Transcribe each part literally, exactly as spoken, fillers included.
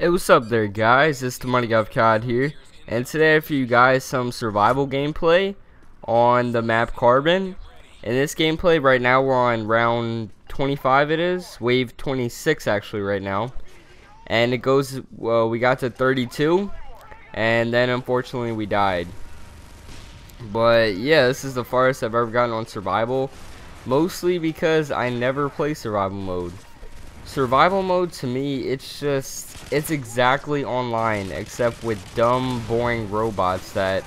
Hey, what's up there guys, it's DMightyGodOfCOD here, and today I have for you guys some survival gameplay on the map Carbon. In this gameplay right now we're on round twenty-five, it is, wave twenty-six actually right now. And it goes, well, we got to thirty-two, and then unfortunately we died. But yeah, this is the farthest I've ever gotten on survival, mostly because I never play survival mode. Survival mode to me, it's just it's exactly online except with dumb boring robots that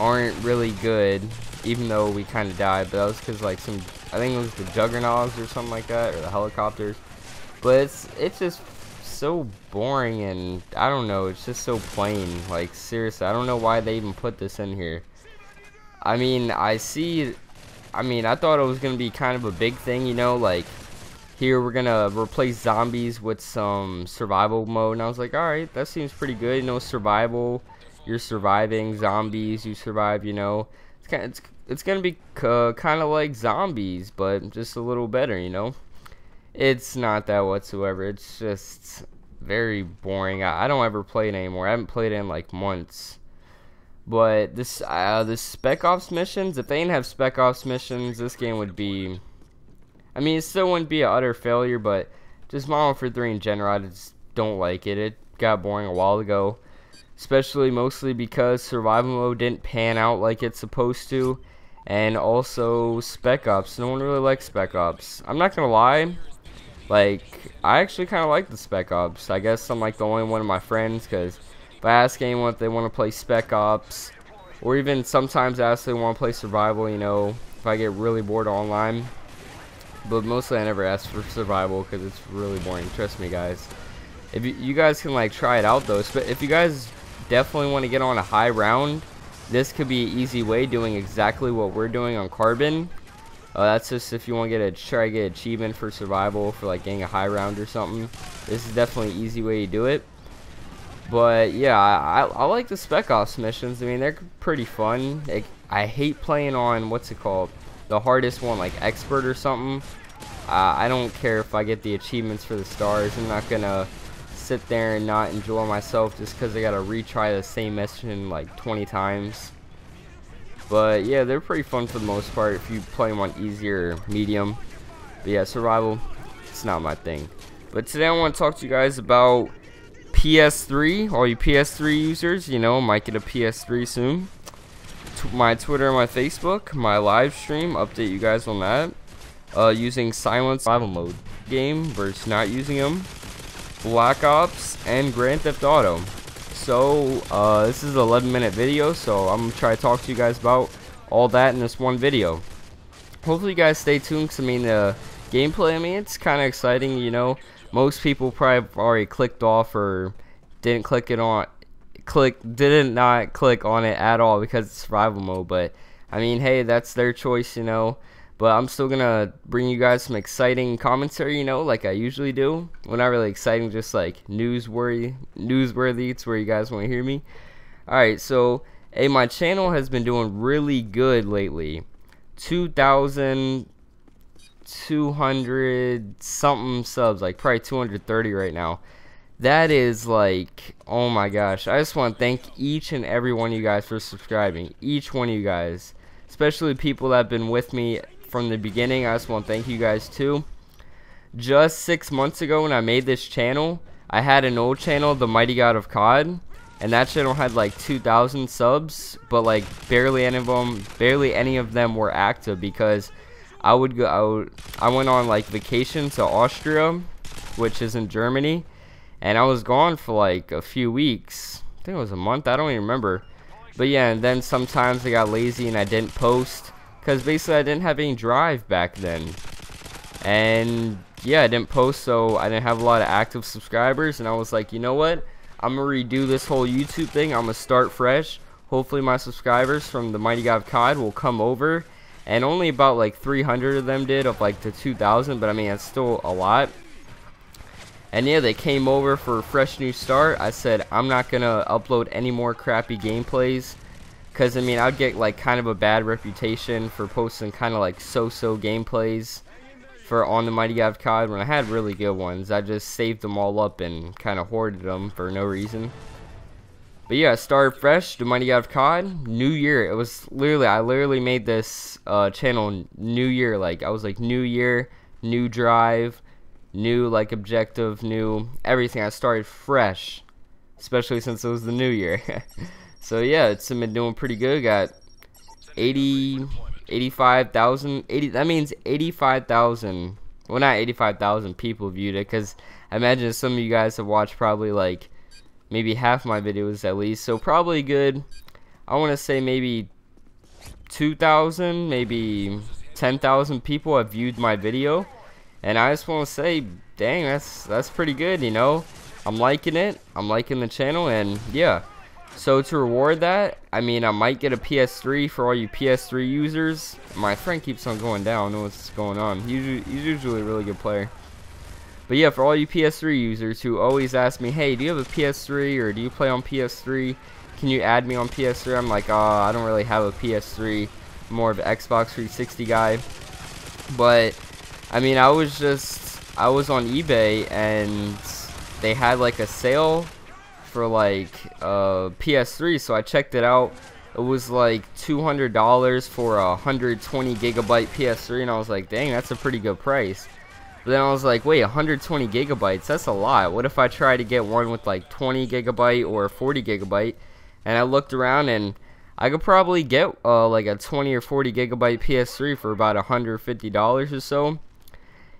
aren't really good, even though we kind of died, but that was because like some I think it was the juggernauts or something like that, or the helicopters. But it's it's just so boring, and I don't know, it's just so plain. Like seriously, I don't know why they even put this in here. I mean I see I mean I thought it was gonna be kind of a big thing, you know, like here we're gonna replace zombies with some survival mode, and I was like, alright, that seems pretty good, you know, survival, you're surviving, zombies, you survive, you know, it's kind of, it's, it's gonna be uh, kind of like zombies, but just a little better, you know. It's not that whatsoever, it's just very boring. I, I don't ever play it anymore, I haven't played it in like months. But this, uh, this Spec Ops missions, if they didn't have Spec Ops missions, this game would be, I mean, it still wouldn't be an utter failure, but just Modern Warfare three in general, I just don't like it. It got boring a while ago, especially mostly because survival mode didn't pan out like it's supposed to, and also Spec Ops. No one really likes Spec Ops. I'm not gonna lie, like I actually kind of like the Spec Ops. I guess I'm like the only one of my friends, because if I ask anyone if they want to play Spec Ops, or even sometimes I ask if they want to play survival, you know, if I get really bored online. But mostly I never ask for survival because it's really boring, trust me guys. If you, you guys can like try it out though, but if you guys definitely want to get on a high round, this could be an easy way, doing exactly what we're doing on Carbon. Uh, that's just if you want to get a try to get an achievement for survival, for like getting a high round or something. This is definitely an easy way to do it. But yeah, I, I like the Spec Ops missions. I mean, they're pretty fun. Like, I hate playing on what's it called, the hardest one, like expert or something. uh, I don't care if I get the achievements for the stars. I'm not gonna sit there and not enjoy myself just because I gotta retry the same mission like twenty times. But yeah, they're pretty fun for the most part if you play them on easier medium. But yeah, survival, it's not my thing. But today I want to talk to you guys about P S three, all you P S three users, you know, might get a P S three soon. My Twitter and my Facebook, my live stream, update you guys on that. Uh, using silent survival mode game versus not using them. Black Ops and Grand Theft Auto. So uh, this is an eleven minute video, so I'm gonna try to talk to you guys about all that in this one video. Hopefully you guys stay tuned, because I mean the gameplay, I mean it's kind of exciting, you know. Most people probably already clicked off or didn't click it on. Click didn't not click on it at all because it's survival mode, but I mean hey, that's their choice, you know. But I'm still gonna bring you guys some exciting commentary, you know, like I usually do. Well, not really exciting, just like newsworthy newsworthy it's where you guys want to hear me. Alright, so hey, my channel has been doing really good lately. Two thousand two hundred something subs, like probably two hundred thirty right now. That is like, oh my gosh, I just want to thank each and every one of you guys for subscribing, each one of you guys, especially people that have been with me from the beginning. I just want to thank you guys too. Just six months ago when I made this channel, I had an old channel, The Mighty God of C O D, and that channel had like two thousand subs, but like barely any of them barely any of them were active, because I would go I, would, I went on like vacation to Austria, which is in Germany. And I was gone for like a few weeks. I think it was a month. I don't even remember. But yeah, and then sometimes I got lazy and I didn't post, because basically I didn't have any drive back then. And yeah, I didn't post, so I didn't have a lot of active subscribers. And I was like, you know what? I'm going to redo this whole YouTube thing. I'm going to start fresh. Hopefully my subscribers from The Mighty God of C O D will come over. And only about like three hundred of them did, of like the two thousand. But I mean, that's still a lot. And yeah, they came over for a fresh new start. I said, I'm not going to upload any more crappy gameplays, because I mean, I'd get like kind of a bad reputation for posting kind of like so-so gameplays for on the Mighty God of C O D when I had really good ones. I just saved them all up and kind of hoarded them for no reason. But yeah, I started fresh, the Mighty God of C O D, New Year. It was literally, I literally made this uh, channel New Year. Like, I was like, New Year, new drive, new, like, objective, new everything. I started fresh, especially since it was the New Year. So yeah, it's been doing pretty good. Got eighty, eighty-five thousand, eighty, that means eighty-five thousand, well, not eighty-five thousand people viewed it, because I imagine some of you guys have watched probably, like, maybe half my videos at least, so probably good, I want to say maybe two thousand, maybe ten thousand people have viewed my video, and I just want to say, dang, that's, that's pretty good, you know, I'm liking it, I'm liking the channel, and yeah, so to reward that, I mean, I might get a P S three for all you P S three users. My friend keeps on going down, I don't know what's going on, he's, he's usually a really good player. But yeah, for all you P S three users who always ask me, hey, do you have a P S three or do you play on P S three? Can you add me on P S three? I'm like, oh, I don't really have a P S three. I'm more of an Xbox three sixty guy. But, I mean, I was just, I was on eBay and they had like a sale for like uh, P S three. So I checked it out. It was like two hundred dollars for a one hundred twenty gigabyte P S three. And I was like, dang, that's a pretty good price. But then I was like, wait, one hundred twenty gigabytes, that's a lot. What if I try to get one with like twenty gigabyte or forty gigabyte? And I looked around and I could probably get uh, like a twenty or forty gigabyte P S three for about one hundred fifty dollars or so.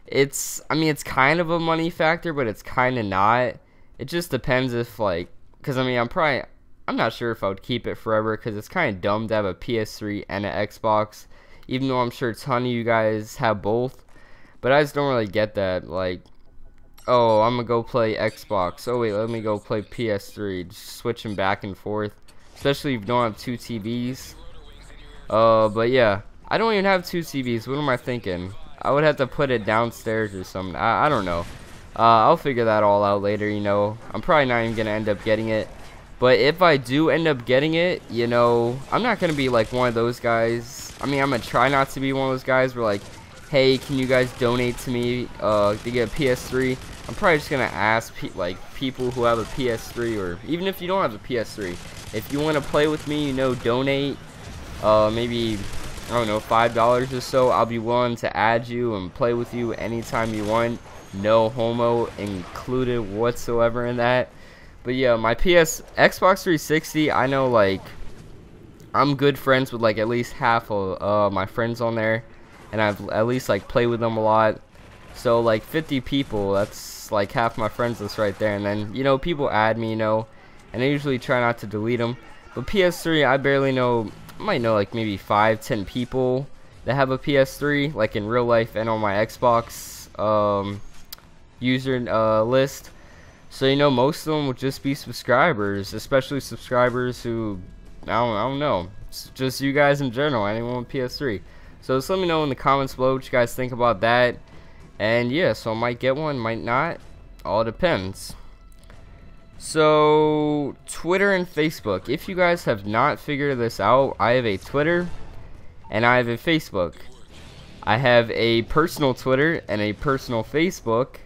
It's, I mean, it's kind of a money factor, but it's kind of not. It just depends if like, because I mean, I'm probably, I'm not sure if I would keep it forever, because it's kind of dumb to have a P S three and an Xbox, even though I'm sure a ton of you guys have both. But I just don't really get that, like, oh, I'm gonna go play Xbox, oh wait, let me go play P S three, just switching back and forth, especially if you don't have two T Vs, uh, but yeah, I don't even have two T Vs, what am I thinking, I would have to put it downstairs or something, I, I don't know, uh, I'll figure that all out later, you know, I'm probably not even gonna end up getting it, but if I do end up getting it, you know, I'm not gonna be like one of those guys, I mean, I'm gonna try not to be one of those guys where like, hey, can you guys donate to me uh, to get a P S three? I'm probably just gonna ask pe like people who have a P S three, or even if you don't have a P S three, if you want to play with me, you know, donate. Uh, maybe I don't know, five dollars or so. I'll be willing to add you and play with you anytime you want. No homo included whatsoever in that. But yeah, my P S Xbox three sixty. I know, like, I'm good friends with like at least half of uh, my friends on there. And I've at least like played with them a lot, so like fifty people, that's like half my friends list right there. And then, you know, people add me, you know, and I usually try not to delete them. But P S three, I barely know, I might know like maybe five, ten people that have a P S three, like in real life and on my Xbox um, user uh, list. So, you know, most of them would just be subscribers, especially subscribers who, I don't, I don't know, it's just you guys in general, anyone with P S three. So just let me know in the comments below what you guys think about that. And yeah, so I might get one, might not. All depends. So, Twitter and Facebook. If you guys have not figured this out, I have a Twitter and I have a Facebook. I have a personal Twitter and a personal Facebook,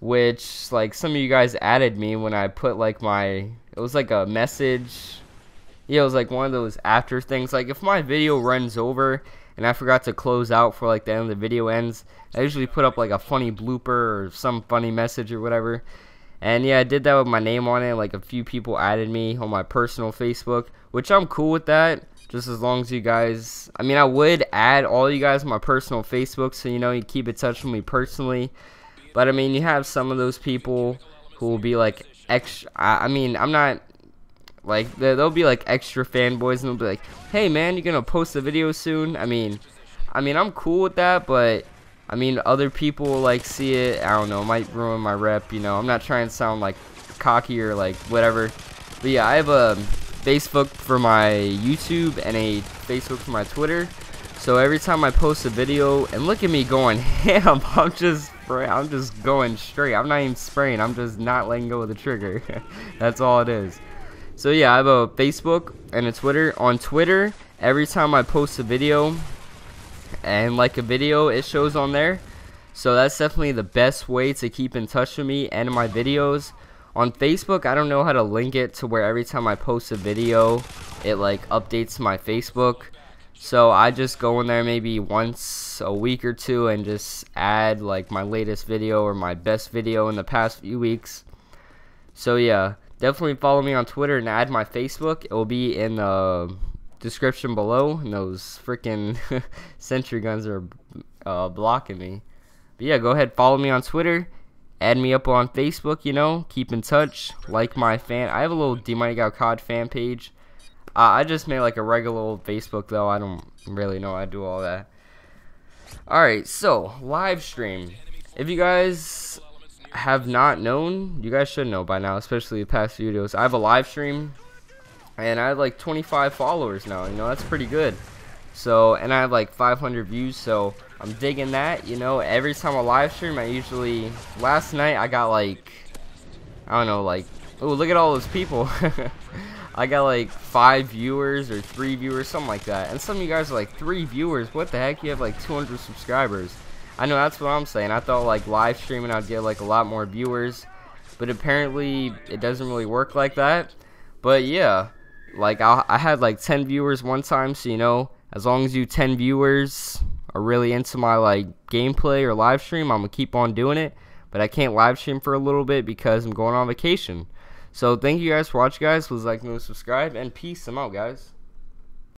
which, like, some of you guys added me when I put, like, my, it was like a message. Yeah, it was like one of those after things. Like, if my video runs over and I forgot to close out for like the end of the video ends, I usually put up like a funny blooper or some funny message or whatever. And yeah, I did that with my name on it. Like, a few people added me on my personal Facebook, which I'm cool with that, just as long as you guys, I mean, I would add all you guys on my personal Facebook, so, you know, you keep in touch with me personally. But I mean, you have some of those people who will be like extra, I, I mean, I'm not like, they'll be like extra fanboys, and they'll be like, hey man, you're gonna post a video soon? I mean, I mean, I'm cool with that, but I mean, other people like see it, I don't know, might ruin my rep, you know. I'm not trying to sound like cocky or like whatever, but yeah, I have a Facebook for my YouTube and a Facebook for my Twitter. So every time I post a video, and look at me going ham, I'm just I'm just going straight, I'm not even spraying, I'm just not letting go of the trigger. That's all it is. So yeah, I have a Facebook and a Twitter. On Twitter, every time I post a video and like a video, it shows on there. So that's definitely the best way to keep in touch with me and my videos. On Facebook, I don't know how to link it to where every time I post a video, it like updates my Facebook. So I just go in there maybe once a week or two and just add like my latest video or my best video in the past few weeks. So yeah, definitely follow me on Twitter and add my Facebook. It will be in the description below. And those freaking sentry guns are uh, blocking me. But yeah, go ahead, follow me on Twitter. Add me up on Facebook, you know, keep in touch, like my fan, I have a little DMightyGodOfCOD fan page, uh, I just made like a regular old Facebook though, I don't really know how to do all that. Alright, so, live stream, if you guys have not known, you guys should know by now, especially the past videos, I have a live stream, and I have like twenty-five followers now, you know, that's pretty good. So, and I have like five hundred views, so I'm digging that. You know, every time I live stream, I usually, last night I got like, I don't know, like, oh, look at all those people. I got like five viewers or three viewers, something like that. And some of you guys are like, three viewers, what the heck, you have like two hundred subscribers. I know, that's what I'm saying. I thought like live streaming I'd get like a lot more viewers, but apparently it doesn't really work like that. But yeah, like I, I had like ten viewers one time, so you know, as long as you ten viewers are really into my like gameplay or live stream, I'm gonna keep on doing it. But I can't live stream for a little bit because I'm going on vacation. So thank you guys for watching, guys. Please like, and subscribe, and peace. I'm out, guys.